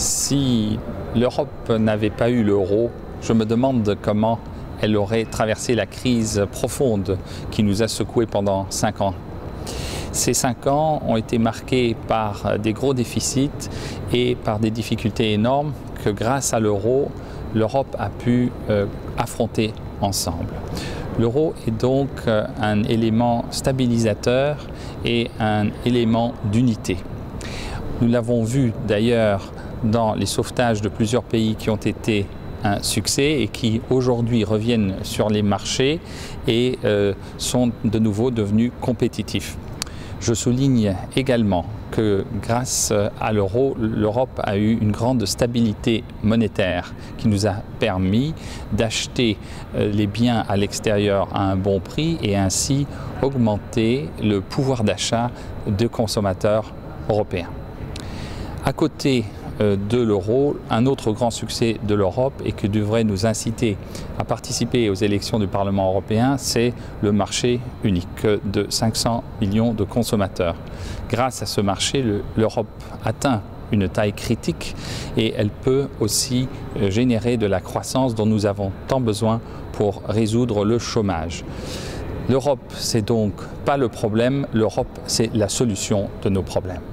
Si l'Europe n'avait pas eu l'euro, je me demande comment elle aurait traversé la crise profonde qui nous a secoués pendant 5 ans. Ces 5 ans ont été marqués par des gros déficits et par des difficultés énormes que, grâce à l'euro, l'Europe a pu affronter ensemble. L'euro est donc un élément stabilisateur et un élément d'unité. Nous l'avons vu d'ailleurs dans les sauvetages de plusieurs pays qui ont été un succès et qui aujourd'hui reviennent sur les marchés et sont de nouveau devenus compétitifs. Je souligne également que grâce à l'euro, l'Europe a eu une grande stabilité monétaire qui nous a permis d'acheter les biens à l'extérieur à un bon prix et ainsi augmenter le pouvoir d'achat des consommateurs européens. À côté de l'euro, un autre grand succès de l'Europe et qui devrait nous inciter à participer aux élections du Parlement européen, c'est le marché unique de 500 millions de consommateurs. Grâce à ce marché, l'Europe atteint une taille critique et elle peut aussi générer de la croissance dont nous avons tant besoin pour résoudre le chômage. L'Europe, c'est donc pas le problème, l'Europe, c'est la solution de nos problèmes.